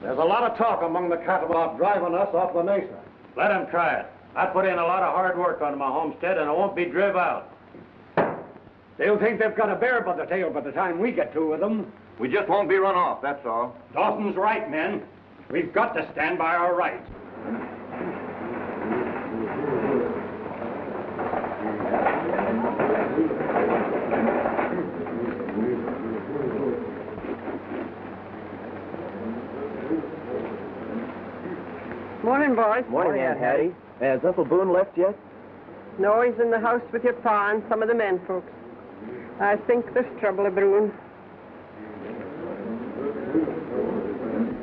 There's a lot of talk among the cattle about driving us off the mesa. Let them try it. I put in a lot of hard work on my homestead, and I won't be driv out. They'll think they've got a bear by the tail by the time we get through with them. We just won't be run off, that's all. Dawson's right, men. We've got to stand by our rights. Morning, boys. Morning, Aunt Hattie. Has Uncle Boone left yet? No, he's in the house with your pa and some of the men folks. I think there's trouble a-brewing.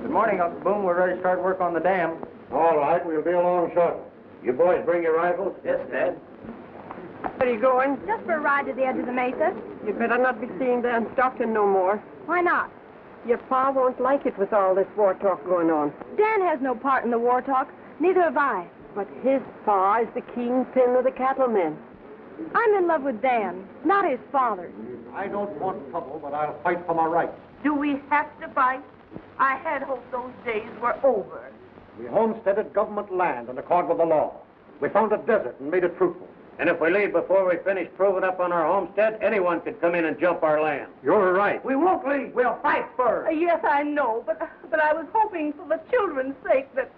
Good morning, Uncle Boone. We're ready to start work on the dam. All right, we'll be along shortly. You boys bring your rifles? Yes, Dad. Where are you going? Just for a ride to the edge of the mesa. You better not be seeing Dan Stockton no more. Why not? Your pa won't like it with all this war talk going on. Dan has no part in the war talk. Neither have I. But his pa is the kingpin of the cattlemen. I'm in love with Dan, not his father. I don't want trouble, but I'll fight for my rights. Do we have to fight? I had hoped those days were over. We homesteaded government land in accord with the law. We found a desert and made it fruitful. And if we leave before we finish proving up on our homestead, anyone could come in and jump our land. You're right. We won't leave. We'll fight first. Yes, I know, but I was hoping for the children's sake that...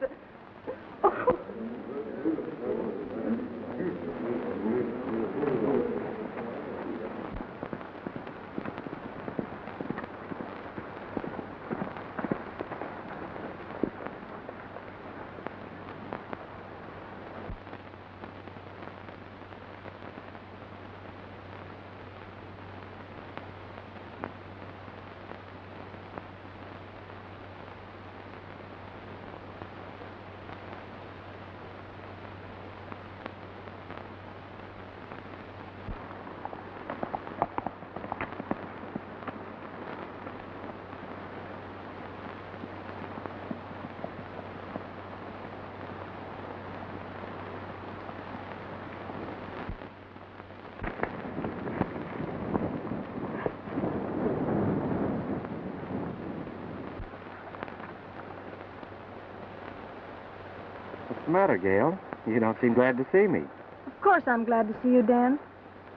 What's the matter, Gail? You don't seem glad to see me. Of course I'm glad to see you, Dan.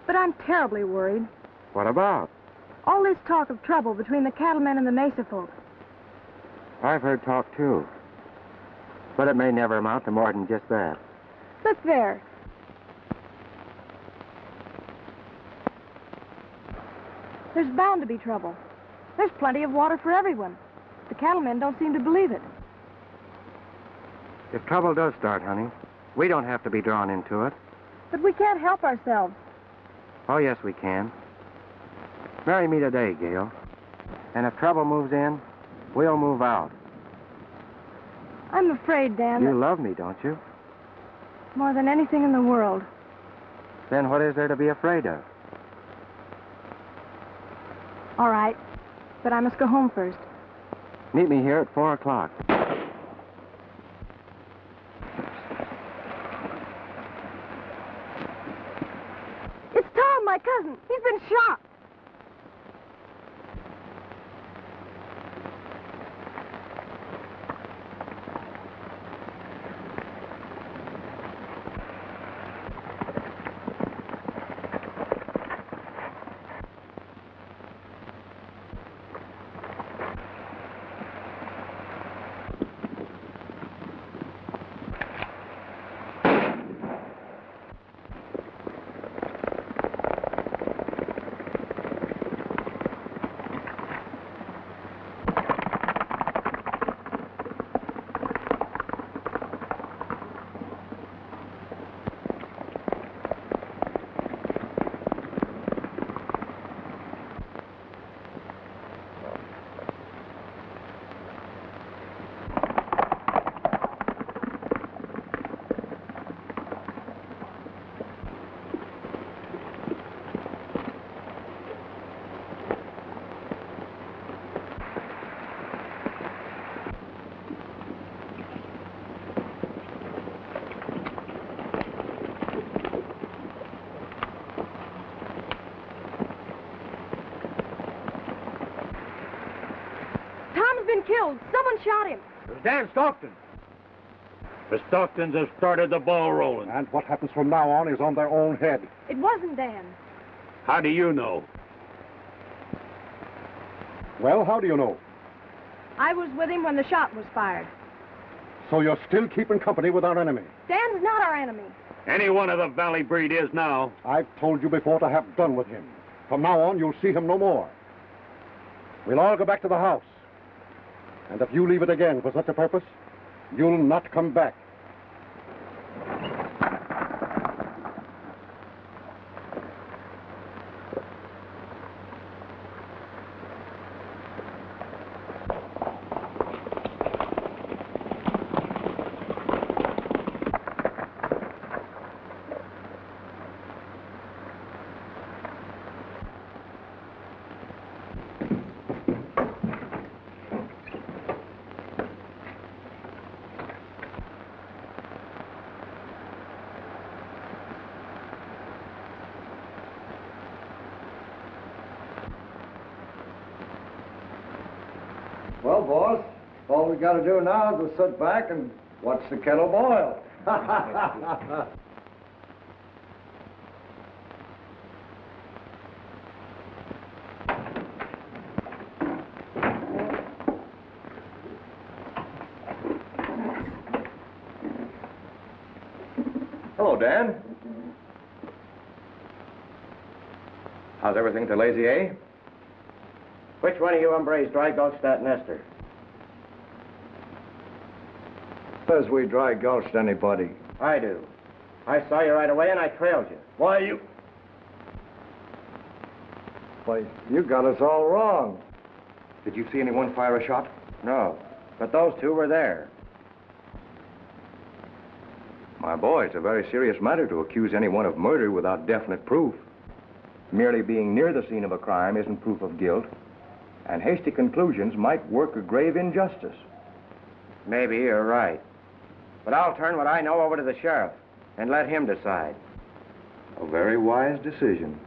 But I'm terribly worried. What about? All this talk of trouble between the cattlemen and the mesa folks. I've heard talk, too. But it may never amount to more than just that. Look there. There's bound to be trouble. There's plenty of water for everyone. The cattlemen don't seem to believe it. If trouble does start, honey, we don't have to be drawn into it. But we can't help ourselves. Oh, yes, we can. Marry me today, Gail. And if trouble moves in, we'll move out. I'm afraid, Dan. You love me, don't you? More than anything in the world. Then what is there to be afraid of? All right, but I must go home first. Meet me here at 4 o'clock. My cousin, he's been shot. Killed. Someone shot him. It was Dan Stockton. The Stocktons have started the ball rolling. And what happens from now on is on their own head. It wasn't Dan. How do you know? Well, how do you know? I was with him when the shot was fired. So you're still keeping company with our enemy? Dan's not our enemy. Any one of the valley breed is now. I've told you before to have done with him. From now on, you'll see him no more. We'll all go back to the house. And if you leave it again for such a purpose, you'll not come back. Well, boss, all we got to do now is sit back and watch the kettle boil. Hello, Dan. How's everything to Lazy A? Which one of you hombres dry-gulched that nester? Says we dry-gulched anybody. I do. I saw you right away and I trailed you. Why, you... Why, you got us all wrong. Did you see anyone fire a shot? No, but those two were there. My boy, it's a very serious matter to accuse anyone of murder without definite proof. Merely being near the scene of a crime isn't proof of guilt. And hasty conclusions might work a grave injustice. Maybe you're right. But I'll turn what I know over to the sheriff and let him decide. A very wise decision.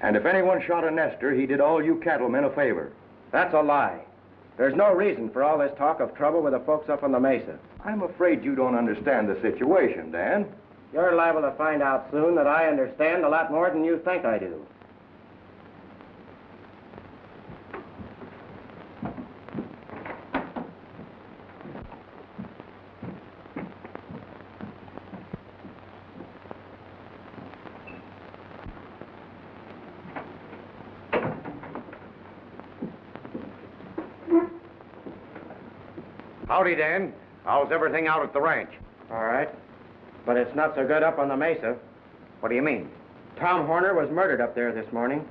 And if anyone shot a nester, he did all you cattlemen a favor. That's a lie. There's no reason for all this talk of trouble with the folks up on the mesa. I'm afraid you don't understand the situation, Dan. You're liable to find out soon that I understand a lot more than you think I do. Howdy, Dan. How's everything out at the ranch? All right. But it's not so good up on the mesa. What do you mean? Tom Horner was murdered up there this morning.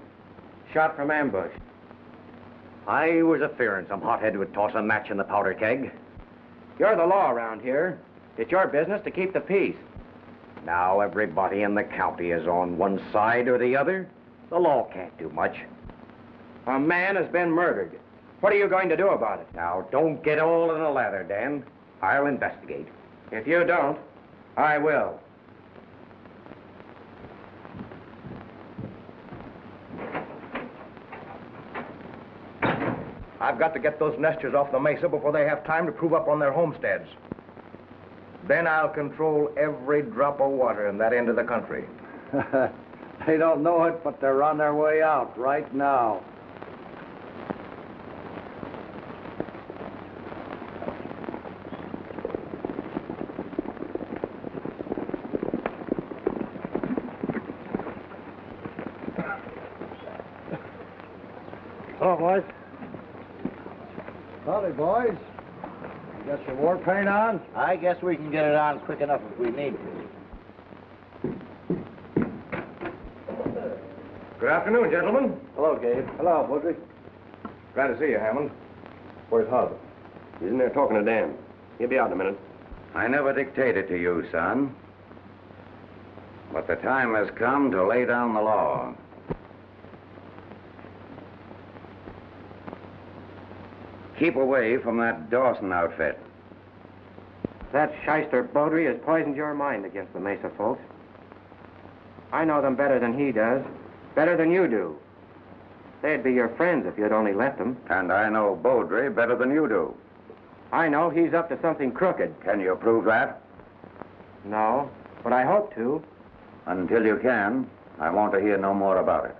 Shot from ambush. I was a-fearin' some hothead would toss a match in the powder keg. You're the law around here. It's your business to keep the peace. Now everybody in the county is on one side or the other. The law can't do much. A man has been murdered. What are you going to do about it? Now, don't get all in a lather, Dan. I'll investigate. If you don't, I will. I've got to get those nesters off the mesa before they have time to prove up on their homesteads. Then I'll control every drop of water in that end of the country. They don't know it, but they're on their way out right now. Hello, boys. Howdy, boys. You got your war paint on? I guess we can get it on quick enough if we need to. Good afternoon, gentlemen. Hello, Gabe. Hello, Bowdre. Glad to see you, Hammond. Where's Hub? He's in there talking to Dan. He'll be out in a minute. I never dictated to you, son. But the time has come to lay down the law. Keep away from that Dawson outfit. That shyster Bowdre has poisoned your mind against the Mesa folks. I know them better than he does, better than you do. They'd be your friends if you'd only let them. And I know Bowdre better than you do. I know he's up to something crooked. Can you prove that? No, but I hope to. Until you can, I want to hear no more about it.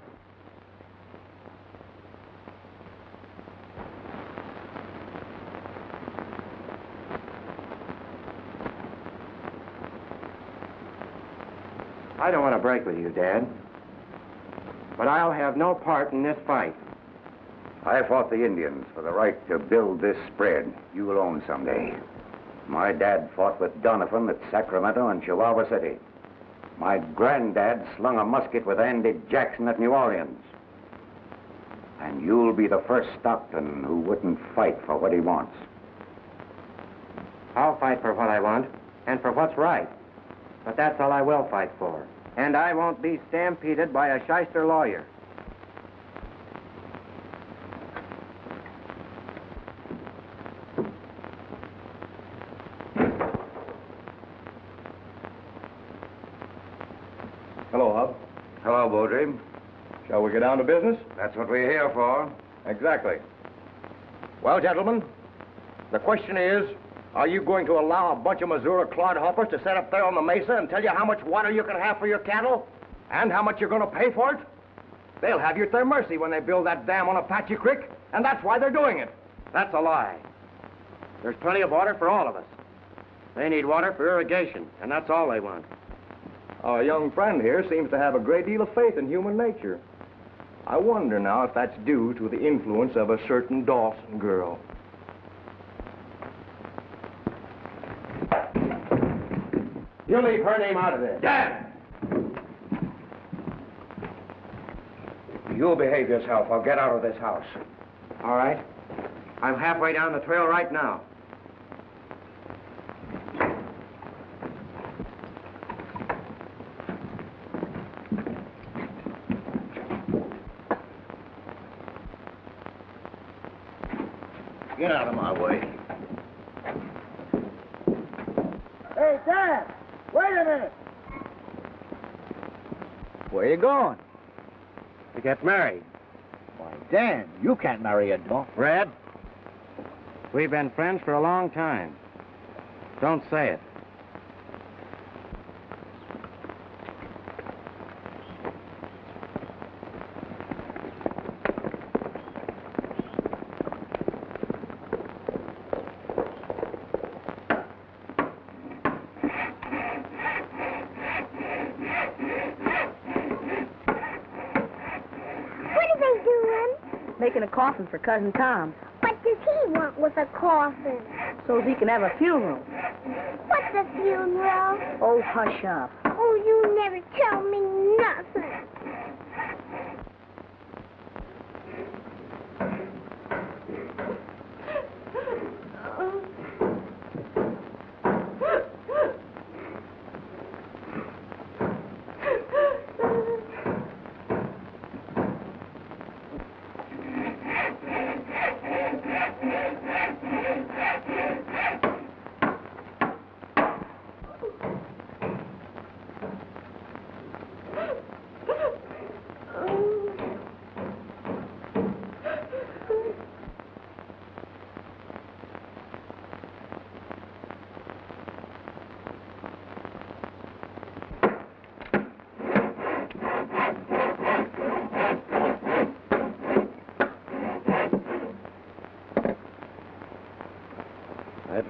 I don't want to break with you, Dad, but I'll have no part in this fight. I fought the Indians for the right to build this spread you will own someday. My dad fought with Doniphan at Sacramento and Chihuahua City. My granddad slung a musket with Andy Jackson at New Orleans. And you'll be the first Stockton who wouldn't fight for what he wants. I'll fight for what I want and for what's right. But that's all I will fight for. And I won't be stampeded by a shyster lawyer. Hello, Hub. Hello, Bowdre. Shall we get down to business? That's what we're here for. Exactly. Well, gentlemen, the question is, are you going to allow a bunch of Missouri clodhoppers to set up there on the mesa and tell you how much water you can have for your cattle and how much you're going to pay for it? They'll have you at their mercy when they build that dam on Apache Creek, and that's why they're doing it. That's a lie. There's plenty of water for all of us. They need water for irrigation, and that's all they want. Our young friend here seems to have a great deal of faith in human nature. I wonder now if that's due to the influence of a certain Dawson girl. You leave her name out of this. Dan! You'll behave yourself. I'll get out of this house. All right. I'm halfway down the trail right now. Get out of my way. Hey, Dan! Wait a minute! Where are you going? To get married. Why, Dan, you can't marry a dog. Red, we've been friends for a long time. Don't say it. Coffin for Cousin Tom. What does he want with a coffin? So he can have a funeral. What's a funeral? Oh, hush up. Oh, you never tell me nothing.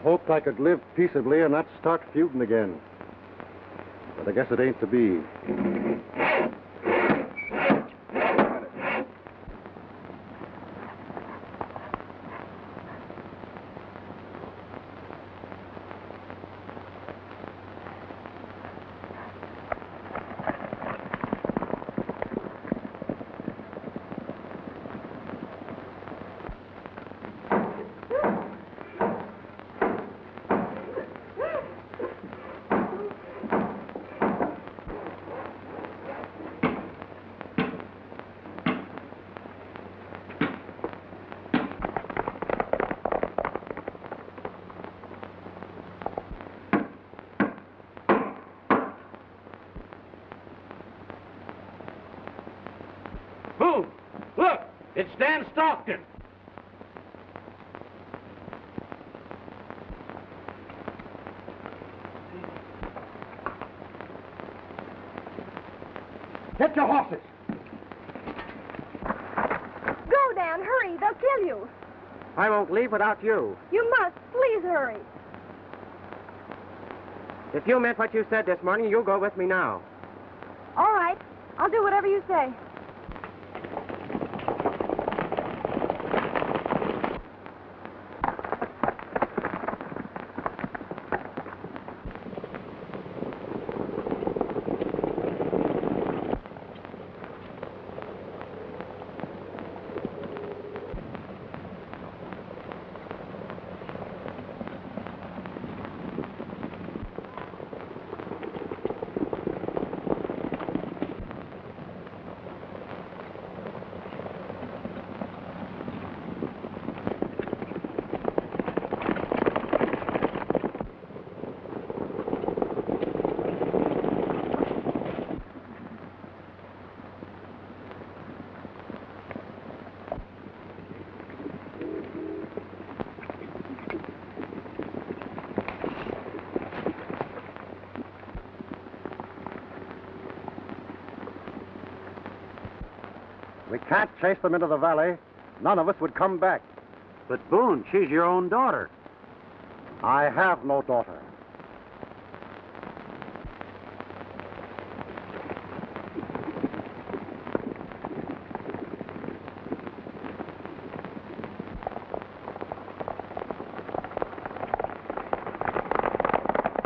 Hoped I could live peaceably and not start feuding again. But I guess it ain't to be. It's Dan Stockton. Get your horses. Go, Dan, hurry. They'll kill you. I won't leave without you. You must. Please hurry. If you meant what you said this morning, you'll go with me now. All right. I'll do whatever you say. Can't chase them into the valley. None of us would come back. But, Boone, she's your own daughter. I have no daughter.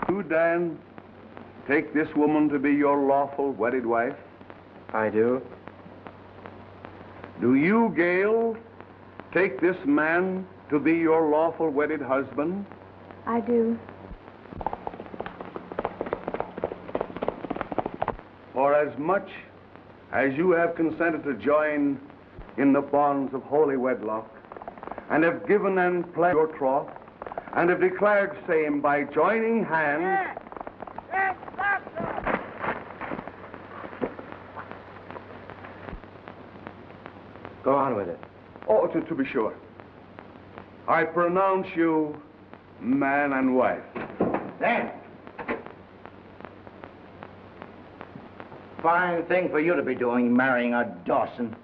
You, Dan, take this woman to be your lawful wedded wife? I do. Do you, Gail, take this man to be your lawful wedded husband? I do. For as much as you have consented to join in the bonds of holy wedlock, and have given and pledged your troth, and have declared same by joining hands... Go on with it. Oh, to be sure. I pronounce you man and wife. Dan! Fine thing for you to be doing, marrying a Dawson.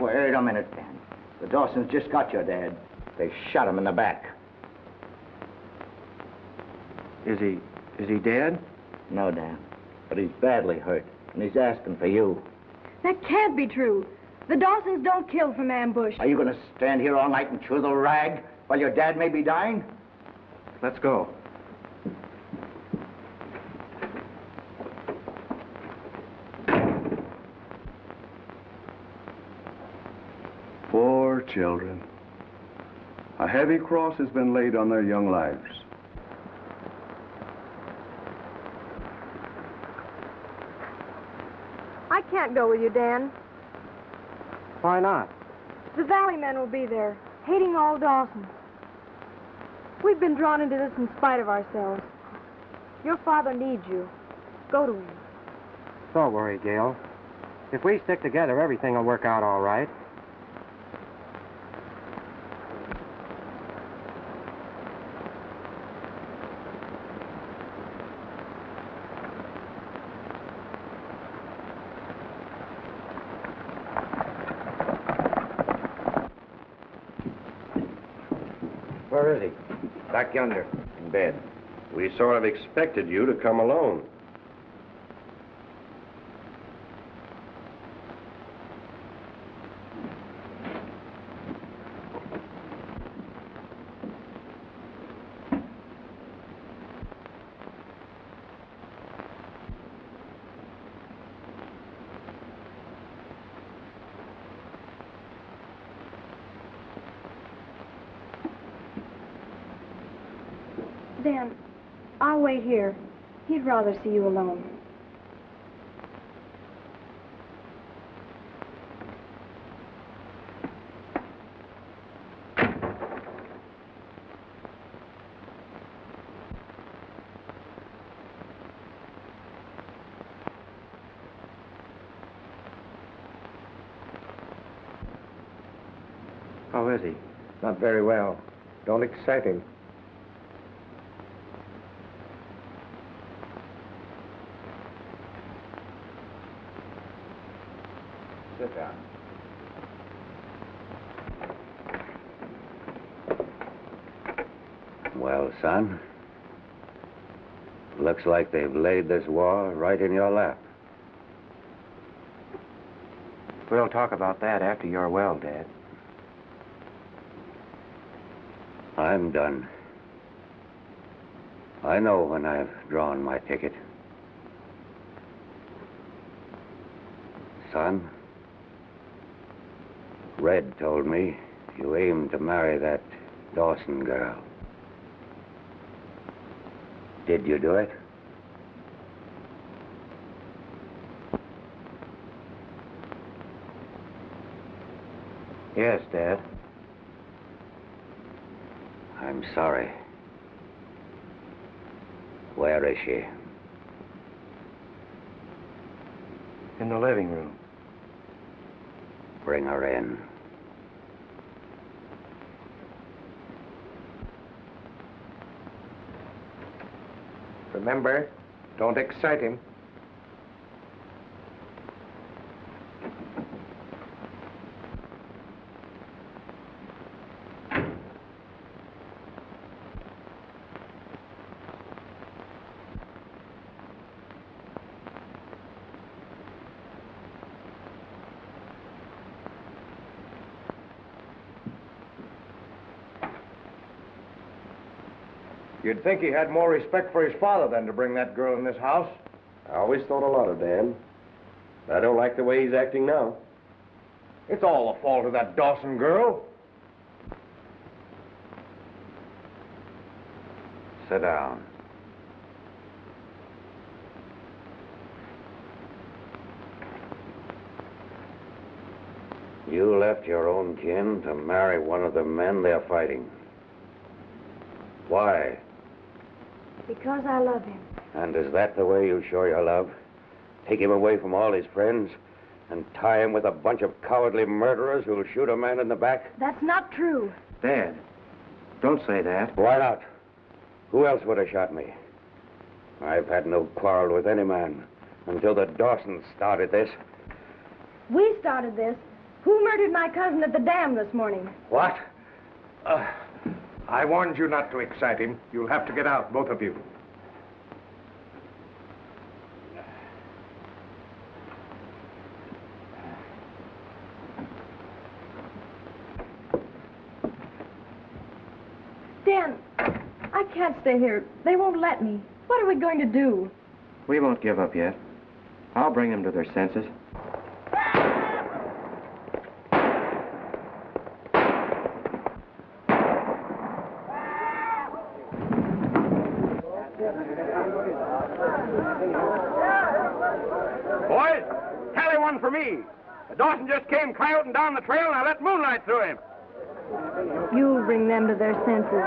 Wait a minute, Dan. The Dawsons just got your dad. They shot him in the back. Is he dead? No, Dan. But he's badly hurt, and he's asking for you. That can't be true. The Dawsons don't kill from ambush. Are you going to stand here all night and chew the rag while your dad may be dying? Let's go. Poor children. A heavy cross has been laid on their young lives. I can't go with you, Dan. Why not? The Valley men will be there, hating all Dawson. We've been drawn into this in spite of ourselves. Your father needs you. Go to him. Don't worry, Gail. If we stick together, everything will work out all right. Where is he? Back yonder, in bed. We sort of expected you to come alone. Dan, I'll wait here. He'd rather see you alone. How is he? Not very well. Don't excite him. at that. Well, son, looks like they've laid this war right in your lap. We'll talk about that after you're well, Dad. I'm done. I know when I've drawn my ticket. Son, Red told me you aimed to marry that Dawson girl. Did you do it? Yes, Dad. I'm sorry. Where is she? In the living room. Bring her in. Remember, don't excite him. You'd think he had more respect for his father than to bring that girl in this house. I always thought a lot of Dan. I don't like the way he's acting now. It's all the fault of that Dawson girl. Sit down. You left your own kin to marry one of the men they're fighting. Why? Because I love him. And is that the way you show your love? Take him away from all his friends and tie him with a bunch of cowardly murderers who'll shoot a man in the back? That's not true. Dad, don't say that. Why not? Who else would have shot me? I've had no quarrel with any man until the Dawsons started this. We started this? Who murdered my cousin at the dam this morning? What? I warned you not to excite him. You'll have to get out, both of you. Dan, I can't stay here. They won't let me. What are we going to do? We won't give up yet. I'll bring them to their senses. Dawson just came coyoting down the trail, and I let moonlight through him. You'll bring them to their senses.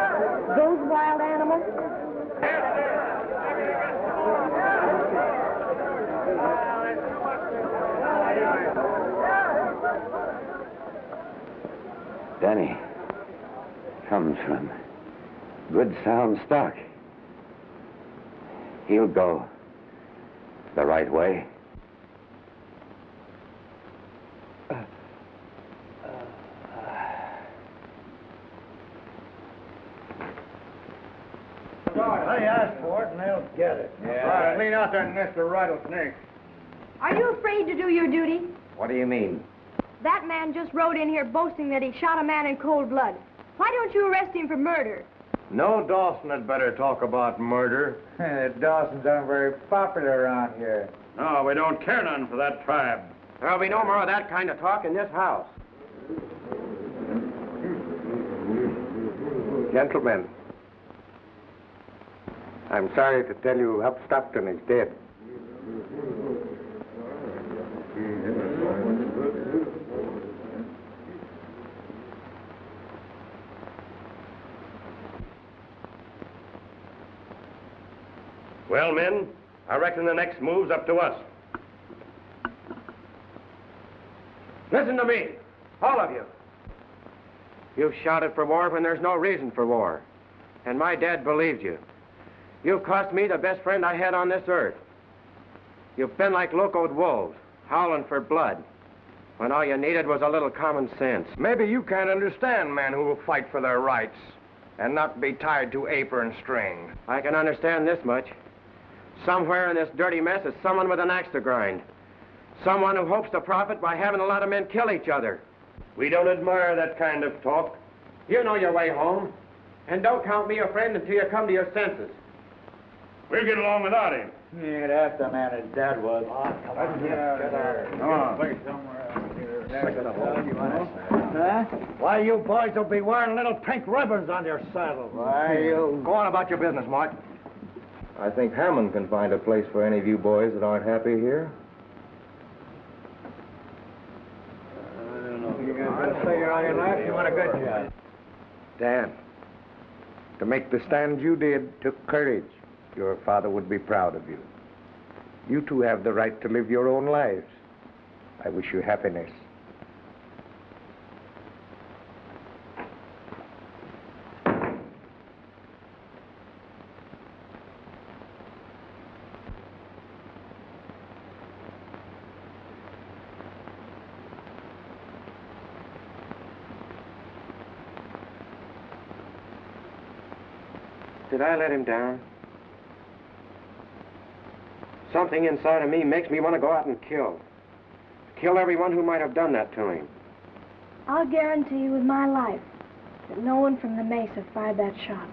Those wild animals? Danny comes from good sound stock. He'll go the right way. They ask for it and they'll get it. Yeah. All right, lean out that nest of rattlesnakes. Are you afraid to do your duty? What do you mean? That man just rode in here boasting that he shot a man in cold blood. Why don't you arrest him for murder? No Dawson had better talk about murder. Dawsons aren't very popular around here. No, we don't care none for that tribe. There'll be no more of that kind of talk in this house. Gentlemen, I'm sorry to tell you Hub Stockton is dead. Well, men, I reckon the next move's up to us. Listen to me, all of you. You've shouted for war when there's no reason for war. And my dad believed you. You've cost me the best friend I had on this earth. You've been like locoed wolves, howling for blood. when all you needed was a little common sense. Maybe you can't understand men who will fight for their rights and not be tied to apron string. I can understand this much. Somewhere in this dirty mess is someone with an axe to grind. Someone who hopes to profit by having a lot of men kill each other. We don't admire that kind of talk. You know your way home. And don't count me a friend until you come to your senses. We'll get along without him. Yeah, that's the man his dad was. Oh, come on. Get out of there. Come on. Wait, somewhere out here. Why, you boys will be wearing little pink ribbons on your saddles. Why, you... Go on about your business, Mike. I think Hammond can find a place for any of you boys that aren't happy here. I don't know. You guys say you're on your left, you want a good job. Dan, to make the stand you did took courage. Your father would be proud of you. You two have the right to live your own lives. I wish you happiness. Did I let him down? Something inside of me makes me want to go out and kill. Kill everyone who might have done that to him. I'll guarantee you with my life that no one from the Mesa fired that shot.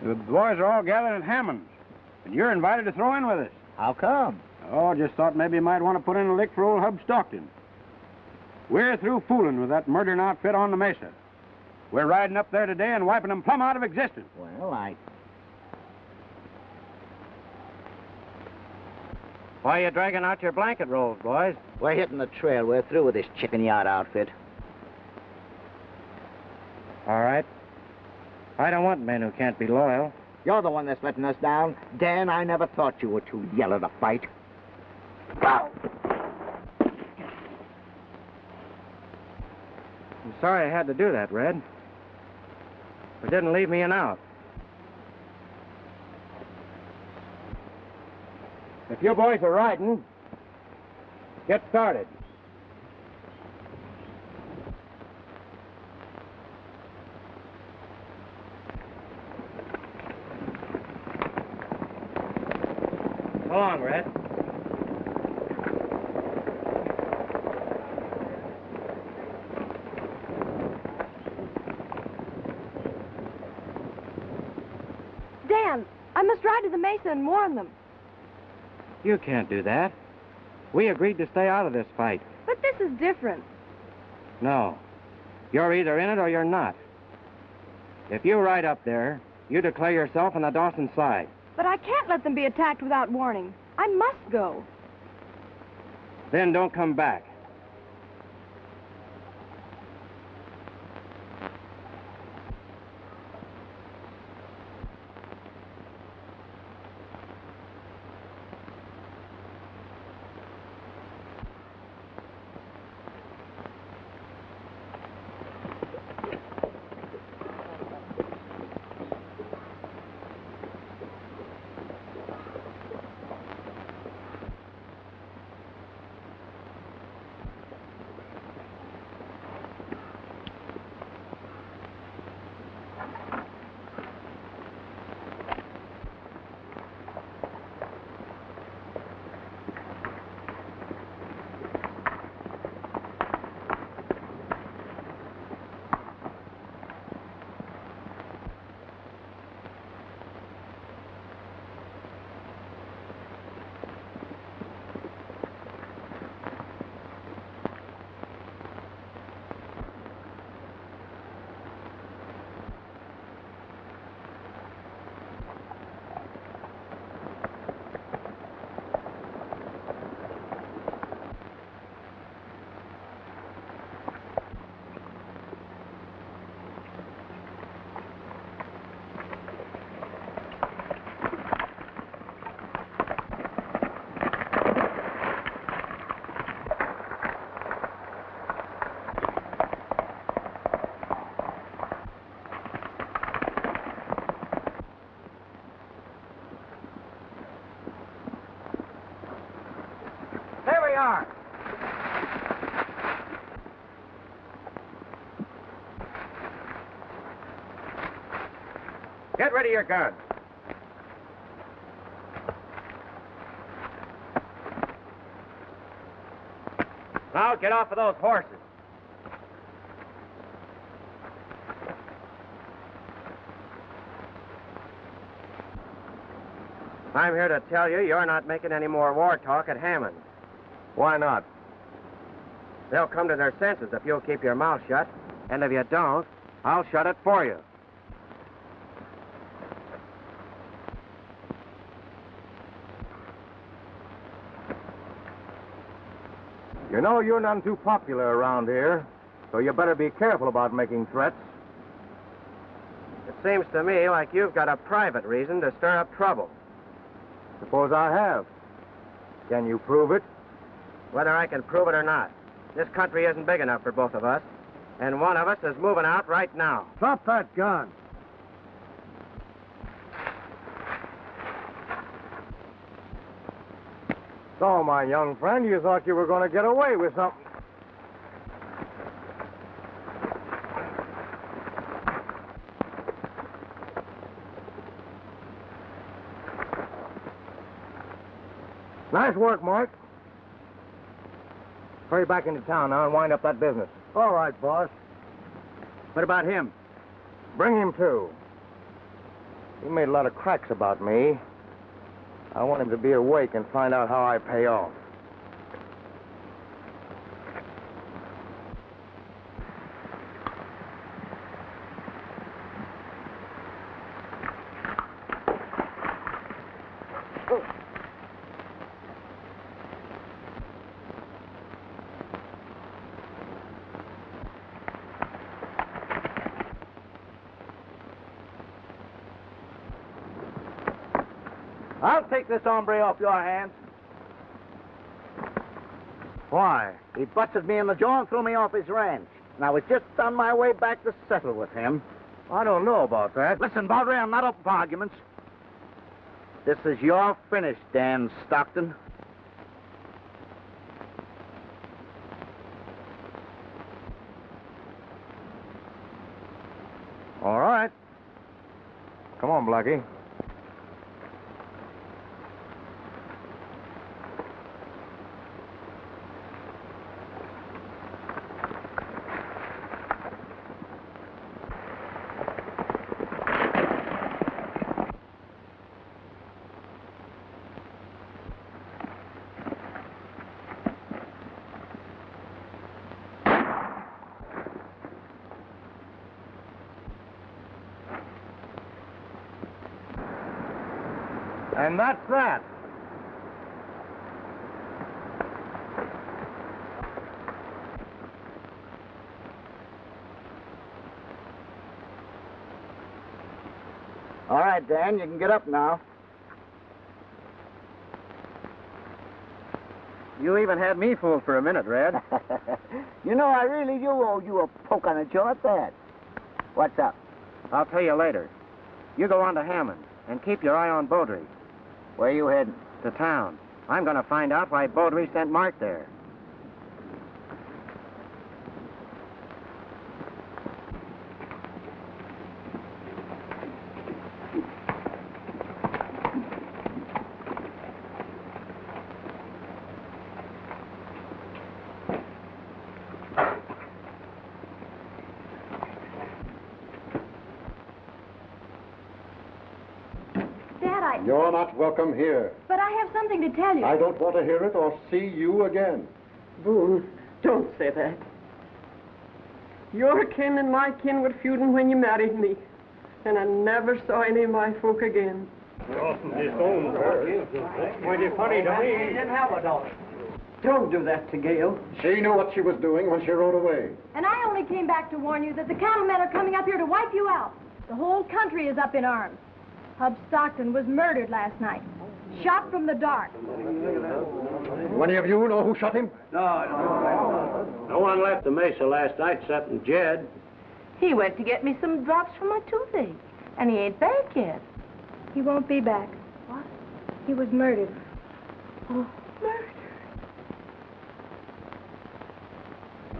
The boys are all gathered at Hammond's, and you're invited to throw in with us. How come? Oh, just thought maybe you might want to put in a lick for old Hub Stockton. We're through fooling with that murdering outfit on the Mesa. We're riding up there today and wiping them plumb out of existence. Well, Why are you dragging out your blanket rolls, boys? We're hitting the trail. We're through with this chicken yard outfit. All right. I don't want men who can't be loyal. You're the one that's letting us down. Dan, I never thought you were too yellow to fight. Ow! I'm sorry I had to do that, Red. It didn't leave me an out. If you boys are riding, get started. Come along, Red. Dan, I must ride to the Mesa and warn them. You can't do that. We agreed to stay out of this fight. But this is different. No. You're either in it or you're not. If you ride up there, you declare yourself on the Dawson side. But I can't let them be attacked without warning. I must go. Then don't come back. Get ready your gun. Now get off of those horses. I'm here to tell you you're not making any more war talk at Hammond. Why not? They'll come to their senses if you'll keep your mouth shut. And if you don't, I'll shut it for you. You know, you're none too popular around here, so you better be careful about making threats. It seems to me like you've got a private reason to stir up trouble. Suppose I have. Can you prove it? Whether I can prove it or not, this country isn't big enough for both of us, and one of us is moving out right now. Drop that gun. So, my young friend, you thought you were going to get away with something. Nice work, Mark. Hurry back into town now and wind up that business. All right, boss. What about him? Bring him too. He made a lot of cracks about me. I want him to be awake and find out how I pay off. Take this hombre off your hands. Why? He busted me in the jaw and threw me off his ranch. And I was just on my way back to settle with him. I don't know about that. Listen, Bowdre, I'm not up for arguments. This is your finish, Dan Stockton. All right. Come on, Blackie. And that's that. All right, Dan, you can get up now. You even had me fooled for a minute, Red. You know, I really do owe you a poke on the jaw at that. What's up? I'll tell you later. You go on to Hammond and keep your eye on Bowdre. Where are you heading? To town. I'm going to find out why Bowdre sent Mark there. You're not welcome here. But I have something to tell you. I don't want to hear it or see you again. Boone, don't say that. Your kin and my kin were feuding when you married me. And I never saw any of my folk again. Mighty funny to me. She didn't have a daughter. Don't do that to Gail. She knew what she was doing when she rode away. And I only came back to warn you that the cattlemen are coming up here to wipe you out. The whole country is up in arms. Hub Stockton was murdered last night. Shot from the dark. Do any of you know who shot him? No. No one left the mesa last night except Jed. He went to get me some drops for my toothache. And he ain't back yet. He won't be back. What? He was murdered. Oh,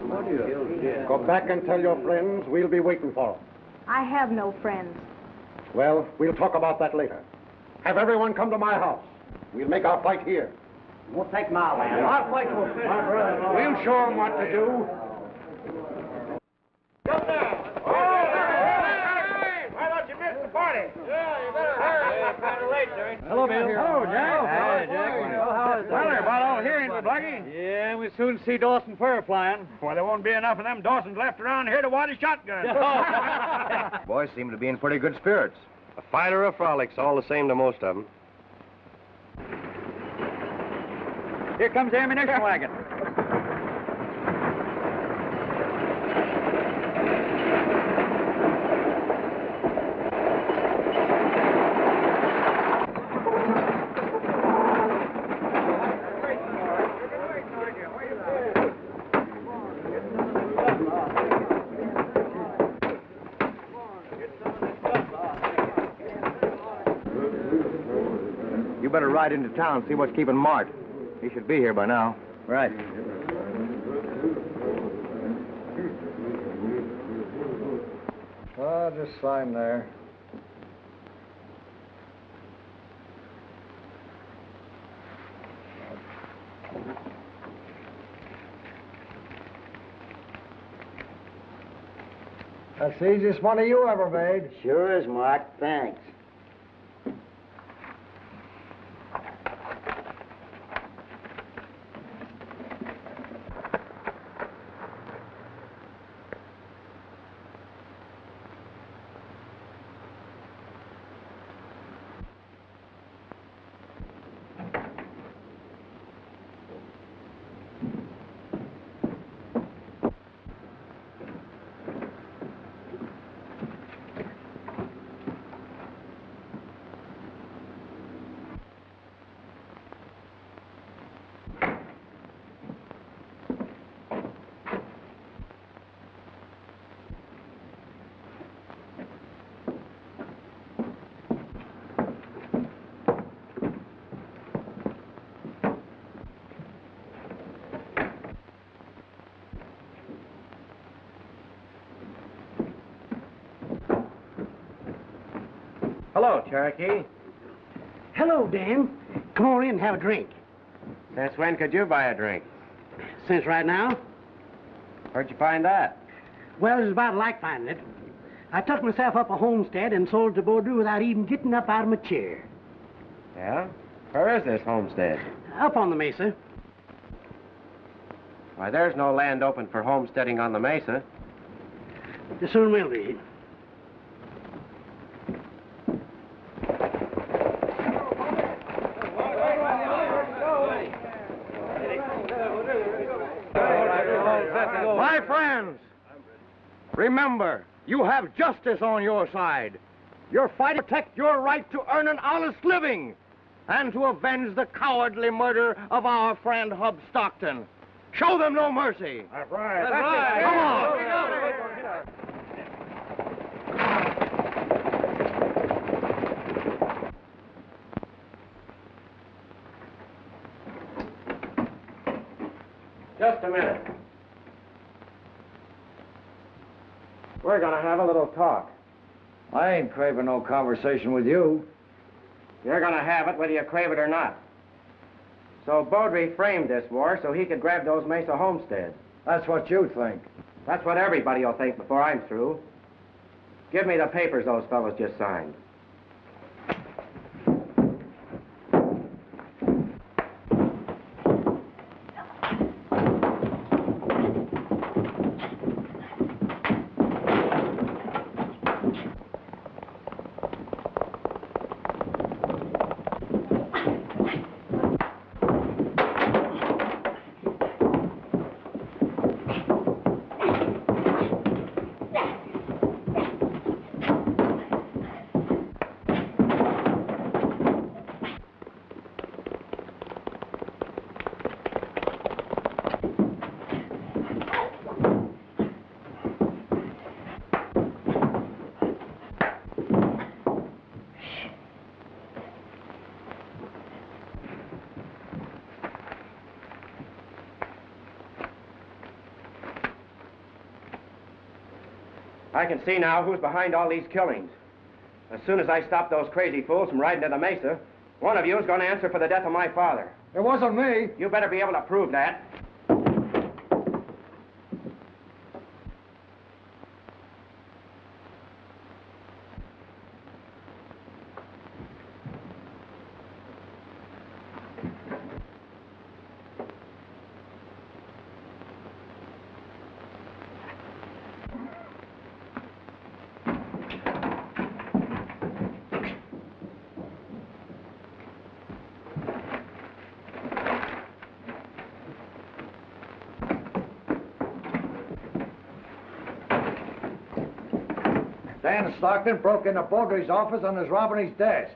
murdered. Go back and tell your friends we'll be waiting for them. I have no friends. Well, we'll talk about that later. Have everyone come to my house. We'll make our fight here. We'll take my land. Yeah. Our fight will finish. We'll show them what to do. Come now. Oh, why don't you miss the party? Yeah, you better hurry. It's kind of late, Jerry. Hello, Bill. Hello, Jack. Hi, Jack. Well, they're about all here, ain't we, Blackie? Yeah, and we soon see Dawson fur flying. Boy, there won't be enough of them Dawsons left around here to wad a shotgun. Boys seem to be in pretty good spirits. A fight or a frolic's all the same to most of them. Here comes the ammunition wagon. You better ride into town, see what's keeping Mart. He should be here by now. Right. Ah, just climb there. That's the easiest money you ever made. Sure is, Mark. Thanks. Hello, Cherokee. Hello, Dan. Come on in and have a drink. Since when could you buy a drink? Since right now. Where'd you find that? Well, it was about like finding it. I took myself up a homestead and sold to Bowdre without even getting up out of my chair. Yeah? Where is this homestead? Up on the mesa. Why, there's no land open for homesteading on the mesa. There soon will be. Remember, you have justice on your side. You're fighting to protect your right to earn an honest living and to avenge the cowardly murder of our friend Hub Stockton. Show them no mercy. That's right. That's right. Come on. Just a minute. We're gonna have a little talk. I ain't craving no conversation with you. You're gonna have it whether you crave it or not. So Bowdre framed this war so he could grab those mesa homesteads. That's what you think. That's what everybody will think before I'm through. Give me the papers those fellas just signed. I can see now who's behind all these killings. As soon as I stop those crazy fools from riding to the mesa, one of you is going to answer for the death of my father. It wasn't me. You better be able to prove that. Dan Stockton broke into Bowdre's office and is robbing his desk.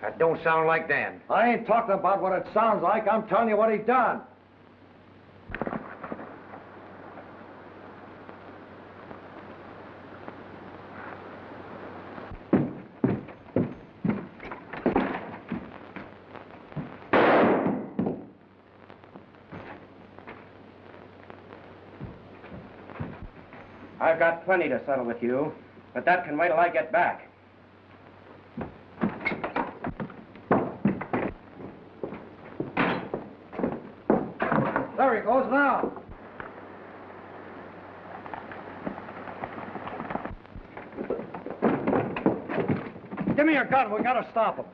That don't sound like Dan. I ain't talking about what it sounds like. I'm telling you what he done. I've got plenty to settle with you, but that can wait till I get back. There he goes now. Give me your gun. We gotta stop him.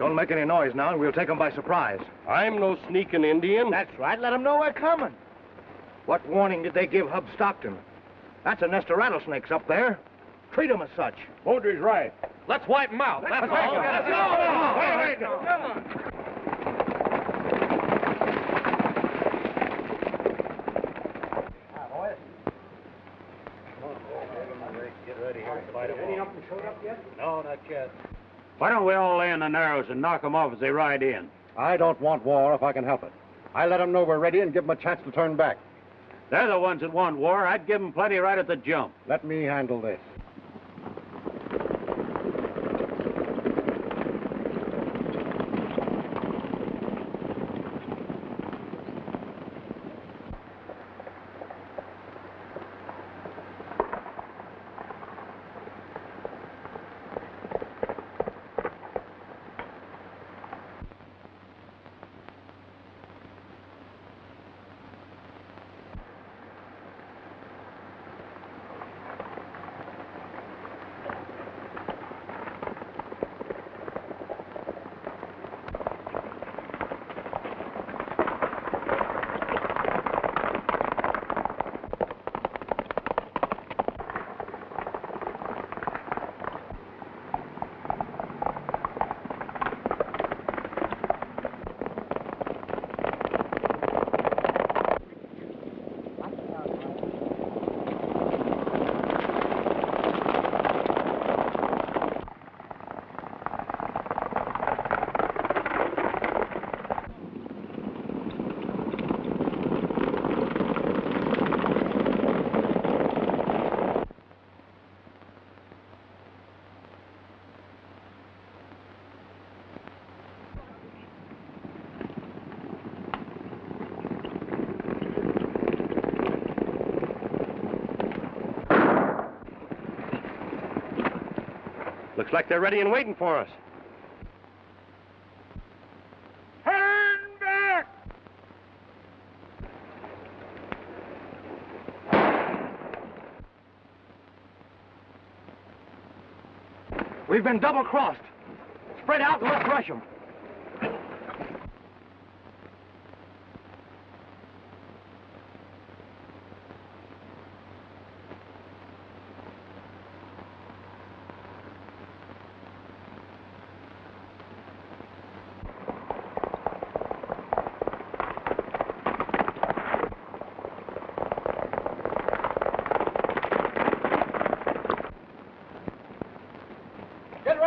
Don't make any noise now, and we'll take them by surprise. I'm no sneaking Indian. That's right. Let them know we're coming. What warning did they give Hub Stockton? That's a nest of rattlesnakes up there. Treat them as such. Bowdre's right. Let's wipe them out. That's all. Let's go. Come on. Get ready here. Any of them showed up yet? No, not yet. Why don't we all lay in the narrows and knock them off as they ride in? I don't want war if I can help it. I let them know we're ready and give them a chance to turn back. They're the ones that want war. I'd give them plenty right at the jump. Let me handle this. Looks like they're ready and waiting for us. Turn back! We've been double-crossed. Spread out and let's rush them.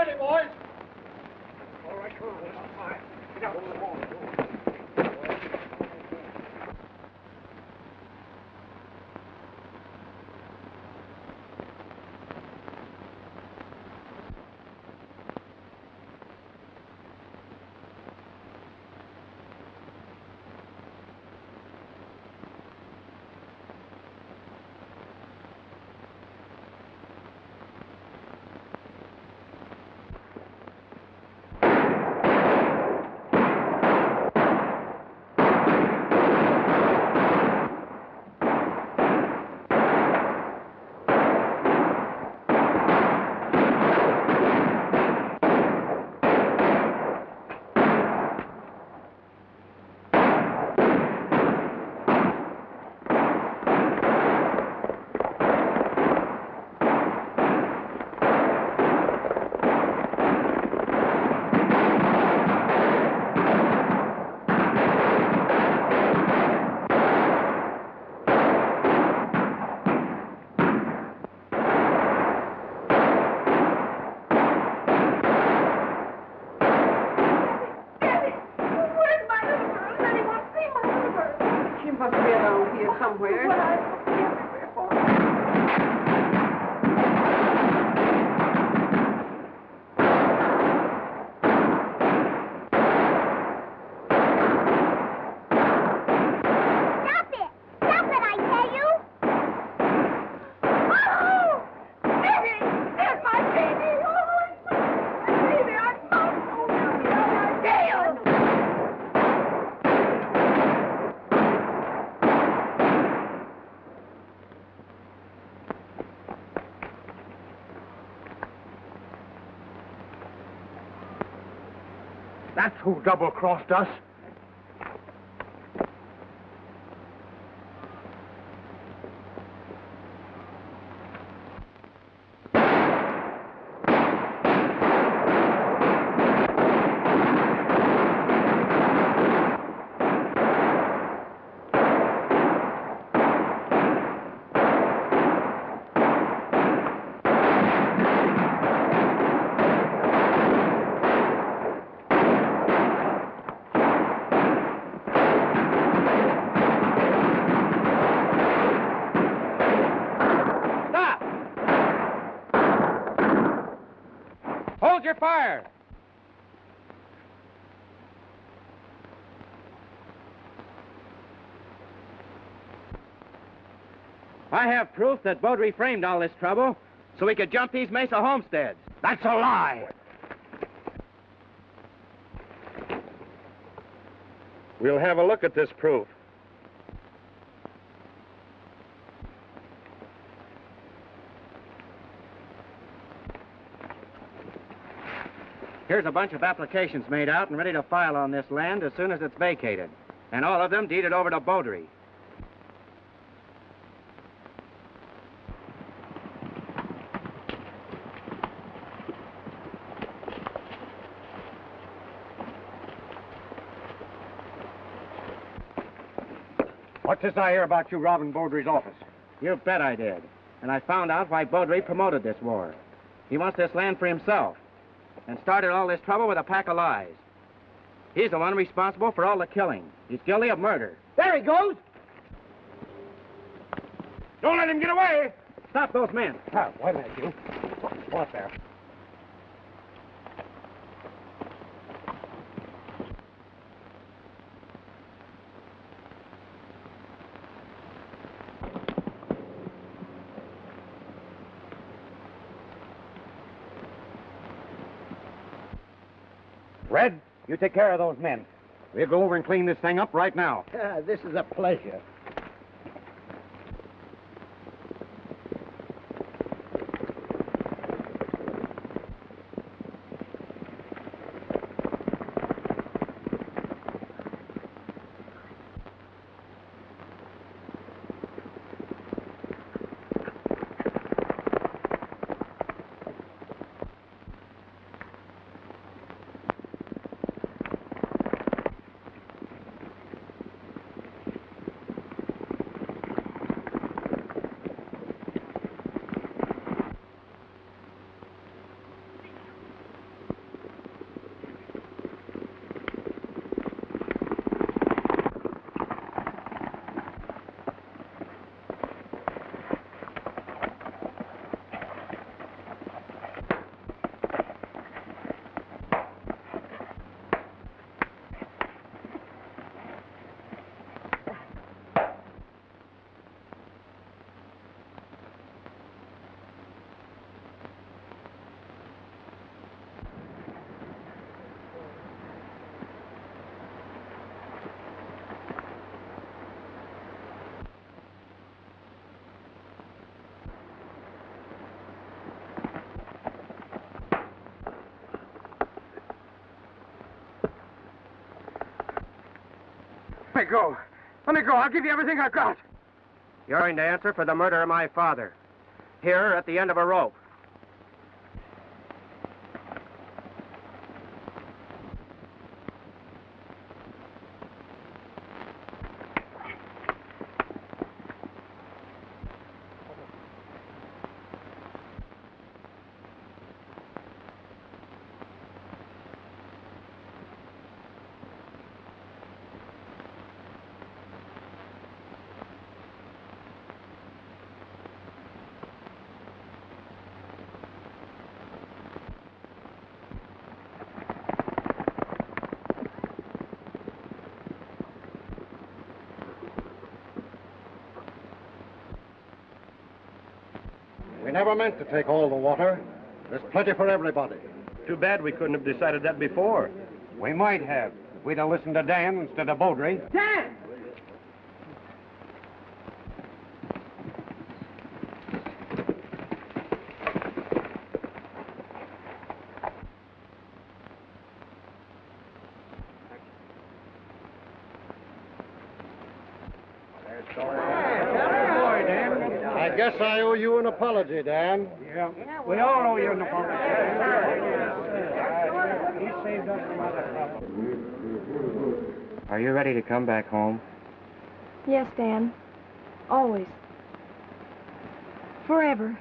ready, boys. All right, cool. All right. Get out of the water. That's who double-crossed us. Fire! I have proof that Bowdre framed all this trouble so we could jump these Mesa homesteads. That's a lie! We'll have a look at this proof. Here's a bunch of applications made out and ready to file on this land as soon as it's vacated. And all of them deeded over to Bowdre. What did I hear about you robbing Bowdre's office? You bet I did. And I found out why Bowdre promoted this war. He wants this land for himself. And started all this trouble with a pack of lies. He's the one responsible for all the killing. He's guilty of murder. There he goes! Don't let him get away! Stop those men. Ah, why did you? What there? Red, you take care of those men. We'll go over and clean this thing up right now. This is a pleasure. Let me go. Let me go. I'll give you everything I've got. You're going to answer for the murder of my father. Here, at the end of a rope. We never meant to take all the water. There's plenty for everybody. Too bad we couldn't have decided that before. We might have, if we'd have listened to Dan instead of Bowdre. Dan! An apology, Dan. Yeah, we all owe you an apology. He saved us from other trouble. Are you ready to come back home? Yes, Dan. Always. Forever.